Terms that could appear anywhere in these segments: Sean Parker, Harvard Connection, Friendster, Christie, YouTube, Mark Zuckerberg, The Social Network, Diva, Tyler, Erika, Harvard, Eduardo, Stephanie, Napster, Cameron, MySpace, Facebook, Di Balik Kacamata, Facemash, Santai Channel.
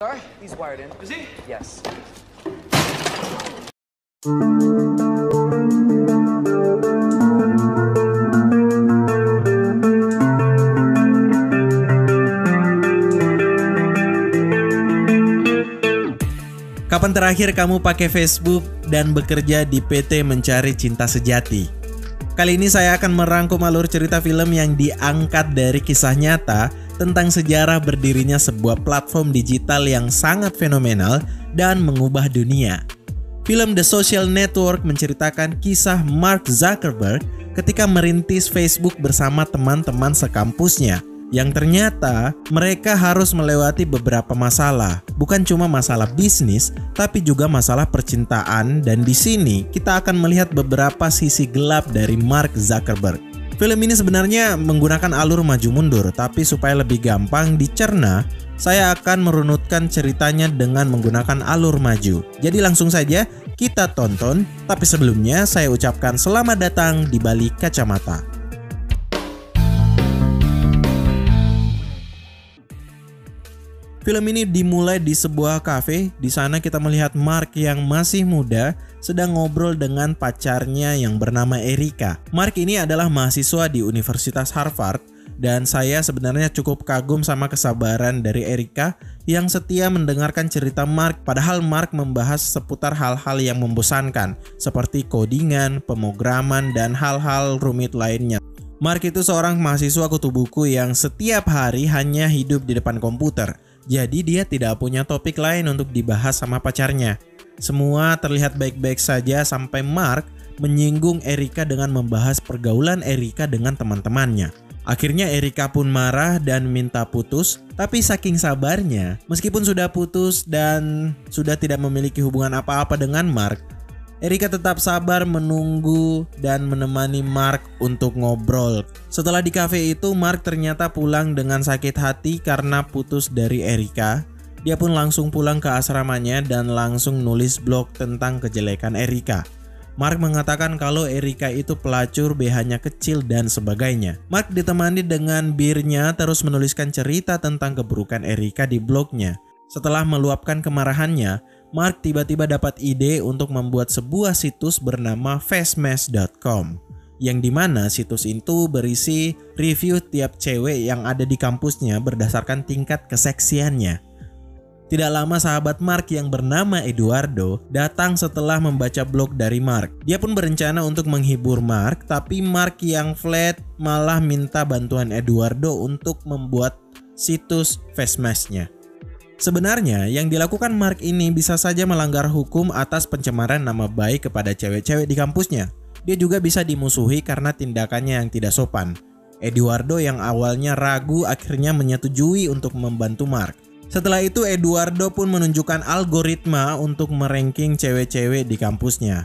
Sorry, he's wired in. Is he? Yes. Kapan terakhir kamu pakai Facebook dan bekerja di PT Mencari Cinta Sejati? Kali ini saya akan merangkum alur cerita film yang diangkat dari kisah nyata tentang sejarah berdirinya sebuah platform digital yang sangat fenomenal dan mengubah dunia. Film The Social Network menceritakan kisah Mark Zuckerberg ketika merintis Facebook bersama teman-teman sekampusnya. Yang ternyata mereka harus melewati beberapa masalah, bukan cuma masalah bisnis, tapi juga masalah percintaan, dan di sini kita akan melihat beberapa sisi gelap dari Mark Zuckerberg. Film ini sebenarnya menggunakan alur maju mundur, tapi supaya lebih gampang dicerna, saya akan merunutkan ceritanya dengan menggunakan alur maju. Jadi langsung saja kita tonton, tapi sebelumnya saya ucapkan selamat datang di balik kacamata. Film ini dimulai di sebuah kafe. Di sana kita melihat Mark yang masih muda sedang ngobrol dengan pacarnya yang bernama Erika. Mark ini adalah mahasiswa di Universitas Harvard, dan saya sebenarnya cukup kagum sama kesabaran dari Erika yang setia mendengarkan cerita Mark, padahal Mark membahas seputar hal-hal yang membosankan seperti codingan, pemrograman, dan hal-hal rumit lainnya. Mark itu seorang mahasiswa kutu buku yang setiap hari hanya hidup di depan komputer. Jadi dia tidak punya topik lain untuk dibahas sama pacarnya. Semua terlihat baik-baik saja sampai Mark menyinggung Erika dengan membahas pergaulan Erika dengan teman-temannya. Akhirnya Erika pun marah dan minta putus, tapi saking sabarnya, meskipun sudah putus dan sudah tidak memiliki hubungan apa-apa dengan Mark, Erika tetap sabar menunggu dan menemani Mark untuk ngobrol. Setelah di kafe itu, Mark ternyata pulang dengan sakit hati karena putus dari Erika. Dia pun langsung pulang ke asramanya dan langsung nulis blog tentang kejelekan Erika. Mark mengatakan kalau Erika itu pelacur, BH-nya kecil, dan sebagainya. Mark ditemani dengan birnya terus menuliskan cerita tentang keburukan Erika di blognya. Setelah meluapkan kemarahannya, Mark tiba-tiba dapat ide untuk membuat sebuah situs bernama Facemash.com, yang dimana situs itu berisi review tiap cewek yang ada di kampusnya berdasarkan tingkat keseksiannya. Tidak lama sahabat Mark yang bernama Eduardo datang setelah membaca blog dari Mark. Dia pun berencana untuk menghibur Mark, tapi Mark yang flat malah minta bantuan Eduardo untuk membuat situs Facemash-nya. Sebenarnya, yang dilakukan Mark ini bisa saja melanggar hukum atas pencemaran nama baik kepada cewek-cewek di kampusnya. Dia juga bisa dimusuhi karena tindakannya yang tidak sopan. Eduardo yang awalnya ragu akhirnya menyetujui untuk membantu Mark. Setelah itu, Eduardo pun menunjukkan algoritma untuk meranking cewek-cewek di kampusnya.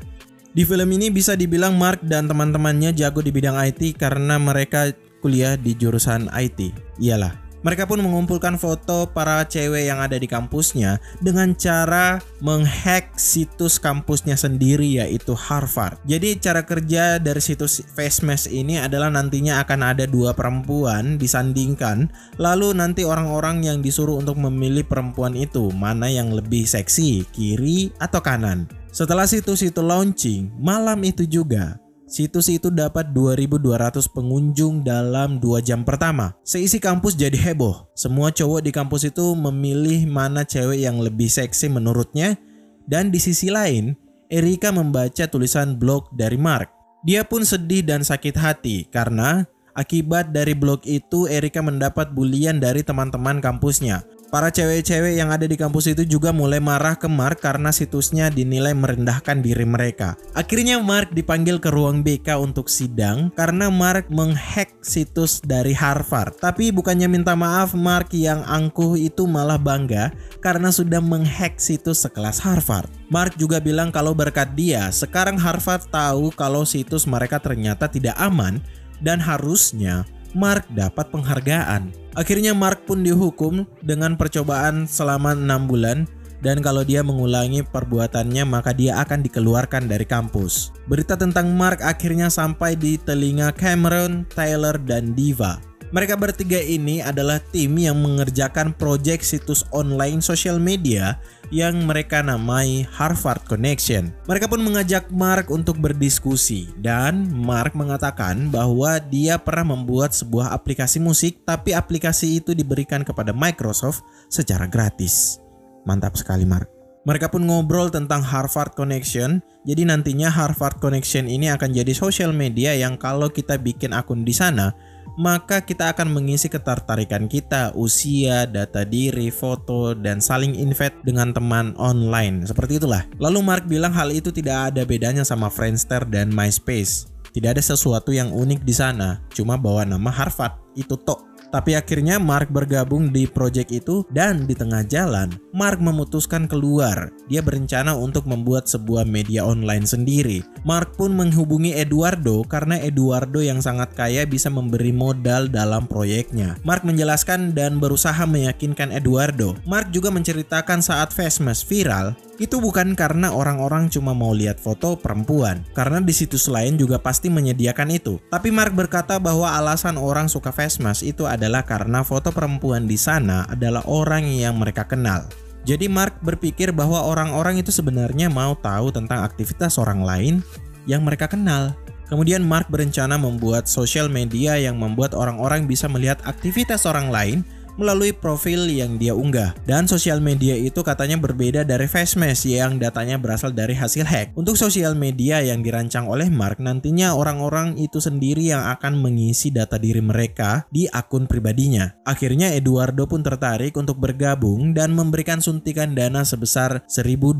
Di film ini bisa dibilang Mark dan teman-temannya jago di bidang IT karena mereka kuliah di jurusan IT. Iyalah. Mereka pun mengumpulkan foto para cewek yang ada di kampusnya dengan cara menghack situs kampusnya sendiri, yaitu Harvard. Jadi cara kerja dari situs Facemash ini adalah nantinya akan ada dua perempuan disandingkan, lalu nanti orang-orang yang disuruh untuk memilih perempuan itu, mana yang lebih seksi, kiri atau kanan. Setelah situs itu launching, malam itu juga, situs itu dapat 2.200 pengunjung dalam 2 jam pertama. Seisi kampus jadi heboh. Semua cowok di kampus itu memilih mana cewek yang lebih seksi menurutnya. Dan di sisi lain, Erika membaca tulisan blog dari Mark. Dia pun sedih dan sakit hati karena akibat dari blog itu Erika mendapat bulian dari teman-teman kampusnya. Para cewek-cewek yang ada di kampus itu juga mulai marah ke Mark karena situsnya dinilai merendahkan diri mereka. Akhirnya Mark dipanggil ke ruang BK untuk sidang karena Mark menghack situs dari Harvard. Tapi bukannya minta maaf, Mark yang angkuh itu malah bangga karena sudah menghack situs sekelas Harvard. Mark juga bilang kalau berkat dia, sekarang Harvard tahu kalau situs mereka ternyata tidak aman dan harusnya Mark dapat penghargaan. Akhirnya Mark pun dihukum dengan percobaan selama 6 bulan, dan kalau dia mengulangi perbuatannya maka dia akan dikeluarkan dari kampus. Berita tentang Mark akhirnya sampai di telinga Cameron, Tyler, dan Diva. Mereka bertiga ini adalah tim yang mengerjakan proyek situs online sosial media yang mereka namai Harvard Connection. Mereka pun mengajak Mark untuk berdiskusi, dan Mark mengatakan bahwa dia pernah membuat sebuah aplikasi musik, tapi aplikasi itu diberikan kepada Microsoft secara gratis. Mantap sekali, Mark. Mereka pun ngobrol tentang Harvard Connection. Jadi nantinya Harvard Connection ini akan jadi sosial media yang kalau kita bikin akun di sana, maka kita akan mengisi ketertarikan kita, usia, data diri, foto, dan saling invite dengan teman online. Seperti itulah. Lalu Mark bilang hal itu tidak ada bedanya sama Friendster dan MySpace. Tidak ada sesuatu yang unik di sana, cuma bawa nama Harvard itu tok. Tapi akhirnya Mark bergabung di proyek itu, dan di tengah jalan Mark memutuskan keluar. Dia berencana untuk membuat sebuah media online sendiri. Mark pun menghubungi Eduardo karena Eduardo yang sangat kaya bisa memberi modal dalam proyeknya. Mark menjelaskan dan berusaha meyakinkan Eduardo. Mark juga menceritakan saat Facemash viral, itu bukan karena orang-orang cuma mau lihat foto perempuan, karena di situs lain juga pasti menyediakan itu. Tapi Mark berkata bahwa alasan orang suka Facemash itu adalah karena foto perempuan di sana adalah orang yang mereka kenal. Jadi Mark berpikir bahwa orang-orang itu sebenarnya mau tahu tentang aktivitas orang lain yang mereka kenal. Kemudian Mark berencana membuat sosial media yang membuat orang-orang bisa melihat aktivitas orang lain melalui profil yang dia unggah. Dan sosial media itu katanya berbeda dari Facemash yang datanya berasal dari hasil hack. Untuk sosial media yang dirancang oleh Mark, nantinya orang-orang itu sendiri yang akan mengisi data diri mereka di akun pribadinya. Akhirnya Eduardo pun tertarik untuk bergabung dan memberikan suntikan dana sebesar $1,200.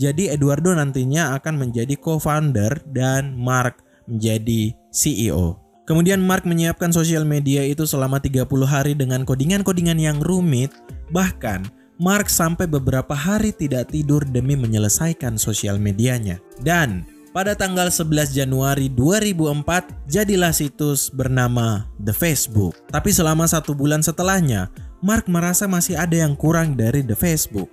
Jadi Eduardo nantinya akan menjadi co-founder dan Mark menjadi CEO. Kemudian Mark menyiapkan sosial media itu selama 30 hari dengan codingan-codingan yang rumit. Bahkan Mark sampai beberapa hari tidak tidur demi menyelesaikan sosial medianya. Dan pada tanggal 11 Januari 2004 jadilah situs bernama The Facebook. Tapi selama 1 bulan setelahnya, Mark merasa masih ada yang kurang dari The Facebook.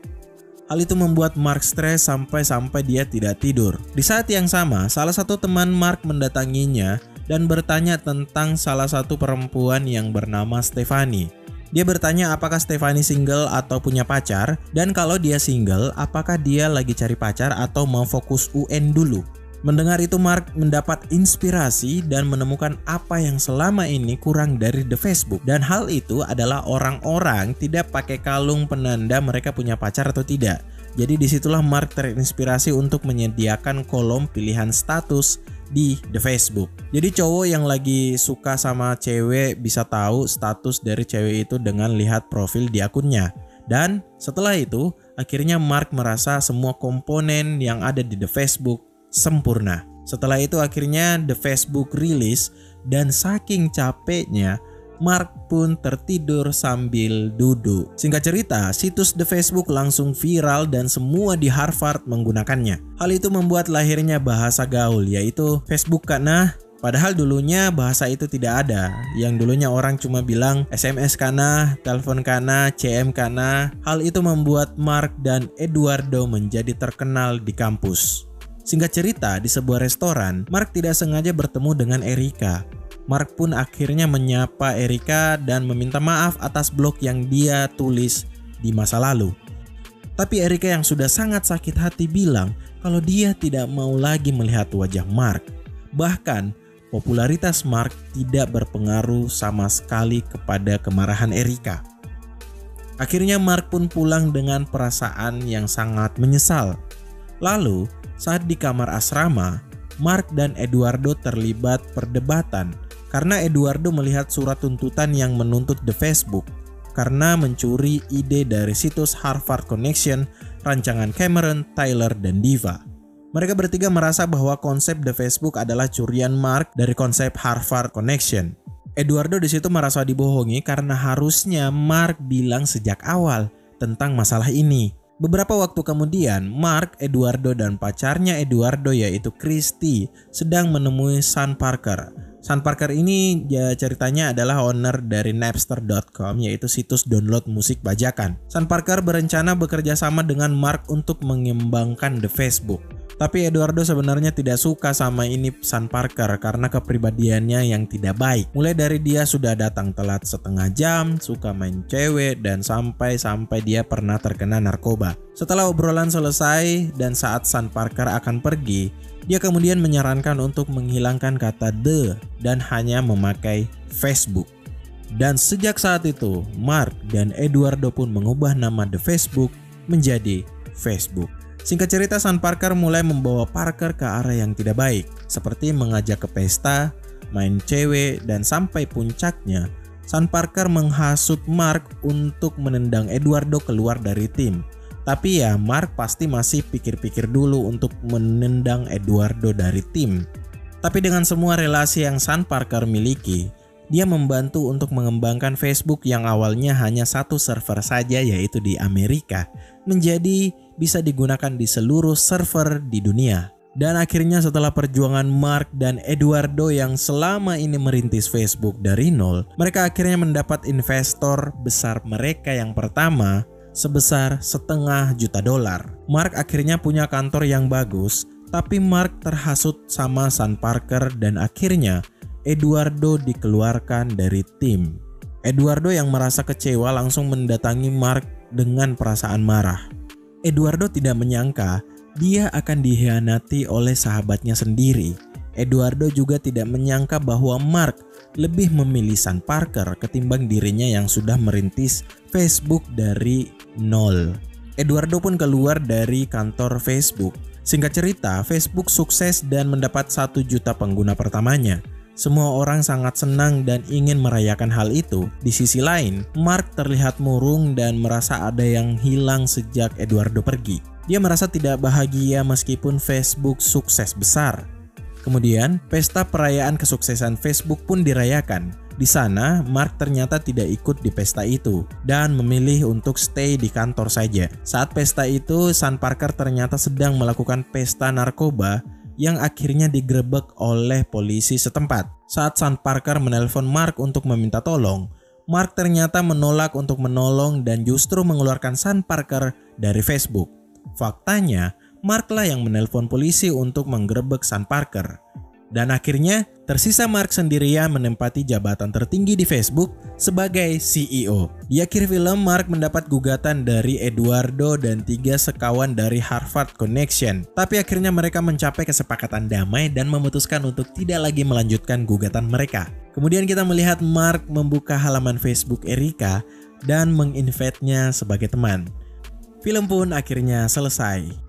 Hal itu membuat Mark stres sampai dia tidak tidur. Di saat yang sama, salah satu teman Mark mendatanginya dan bertanya tentang salah satu perempuan yang bernama Stephanie. Dia bertanya apakah Stephanie single atau punya pacar, dan kalau dia single, apakah dia lagi cari pacar atau mau fokus UN dulu. Mendengar itu Mark mendapat inspirasi dan menemukan apa yang selama ini kurang dari The Facebook. Dan hal itu adalah orang-orang tidak pakai kalung penanda mereka punya pacar atau tidak. Jadi disitulah Mark terinspirasi untuk menyediakan kolom pilihan status di The Facebook. Jadi cowok yang lagi suka sama cewek bisa tahu status dari cewek itu dengan lihat profil di akunnya. Dan setelah itu, akhirnya Mark merasa semua komponen yang ada di The Facebook sempurna. Setelah itu akhirnya The Facebook rilis, dan saking capeknya Mark pun tertidur sambil duduk. Singkat cerita, situs The Facebook langsung viral dan semua di Harvard menggunakannya. Hal itu membuat lahirnya bahasa gaul, yaitu Facebook kana. Padahal dulunya bahasa itu tidak ada. Yang dulunya orang cuma bilang SMS kana, telepon kana, CM kana. Hal itu membuat Mark dan Eduardo menjadi terkenal di kampus. Singkat cerita, di sebuah restoran, Mark tidak sengaja bertemu dengan Erika. Mark pun akhirnya menyapa Erika dan meminta maaf atas blog yang dia tulis di masa lalu. Tapi Erika yang sudah sangat sakit hati bilang kalau dia tidak mau lagi melihat wajah Mark. Bahkan popularitas Mark tidak berpengaruh sama sekali kepada kemarahan Erika. Akhirnya Mark pun pulang dengan perasaan yang sangat menyesal. Lalu saat di kamar asrama, Mark dan Eduardo terlibat perdebatan. Karena Eduardo melihat surat tuntutan yang menuntut The Facebook karena mencuri ide dari situs Harvard Connection, rancangan Cameron, Tyler, dan Diva. Mereka bertiga merasa bahwa konsep The Facebook adalah curian Mark dari konsep Harvard Connection. Eduardo di situ merasa dibohongi karena harusnya Mark bilang sejak awal tentang masalah ini. Beberapa waktu kemudian, Mark, Eduardo, dan pacarnya Eduardo yaitu Christie sedang menemui Sean Parker. Sean Parker ini ya, ceritanya adalah owner dari Napster.com, yaitu situs download musik bajakan. Sean Parker berencana bekerja sama dengan Mark untuk mengembangkan The Facebook. Tapi Eduardo sebenarnya tidak suka sama ini Sean Parker karena kepribadiannya yang tidak baik. Mulai dari dia sudah datang telat setengah jam, suka main cewek, dan sampai dia pernah terkena narkoba. Setelah obrolan selesai dan saat Sean Parker akan pergi, dia kemudian menyarankan untuk menghilangkan kata "the" dan hanya memakai Facebook. Dan sejak saat itu, Mark dan Eduardo pun mengubah nama The Facebook menjadi Facebook. Singkat cerita, Sean Parker mulai membawa Parker ke arah yang tidak baik, seperti mengajak ke pesta, main cewek, dan sampai puncaknya, Sean Parker menghasut Mark untuk menendang Eduardo keluar dari tim. Tapi ya, Mark pasti masih pikir-pikir dulu untuk menendang Eduardo dari tim. Tapi dengan semua relasi yang Sean Parker miliki, dia membantu untuk mengembangkan Facebook yang awalnya hanya satu server saja, yaitu di Amerika, menjadi bisa digunakan di seluruh server di dunia. Dan akhirnya setelah perjuangan Mark dan Eduardo yang selama ini merintis Facebook dari nol, mereka akhirnya mendapat investor besar mereka yang pertama sebesar $500,000. Mark akhirnya punya kantor yang bagus, tapi Mark terhasut sama Sean Parker dan akhirnya Eduardo dikeluarkan dari tim. Eduardo yang merasa kecewa langsung mendatangi Mark dengan perasaan marah. Eduardo tidak menyangka dia akan dikhianati oleh sahabatnya sendiri. Eduardo juga tidak menyangka bahwa Mark lebih memilih Sean Parker ketimbang dirinya yang sudah merintis Facebook dari nol. Eduardo pun keluar dari kantor Facebook. Singkat cerita, Facebook sukses dan mendapat 1 juta pengguna pertamanya. Semua orang sangat senang dan ingin merayakan hal itu. Di sisi lain, Mark terlihat murung dan merasa ada yang hilang sejak Eduardo pergi. Dia merasa tidak bahagia meskipun Facebook sukses besar. Kemudian, pesta perayaan kesuksesan Facebook pun dirayakan. Di sana, Mark ternyata tidak ikut di pesta itu dan memilih untuk stay di kantor saja. Saat pesta itu, Sean Parker ternyata sedang melakukan pesta narkoba yang akhirnya digerebek oleh polisi setempat. Saat Sean Parker menelpon Mark untuk meminta tolong, Mark ternyata menolak untuk menolong dan justru mengeluarkan Sean Parker dari Facebook. Faktanya, Marklah yang menelpon polisi untuk menggerebek Sean Parker. Dan akhirnya, tersisa Mark sendirian menempati jabatan tertinggi di Facebook sebagai CEO. Di akhir film, Mark mendapat gugatan dari Eduardo dan 3 sekawan dari Harvard Connection. Tapi akhirnya mereka mencapai kesepakatan damai dan memutuskan untuk tidak lagi melanjutkan gugatan mereka. Kemudian kita melihat Mark membuka halaman Facebook Erika dan menginvite-nya sebagai teman. Film pun akhirnya selesai.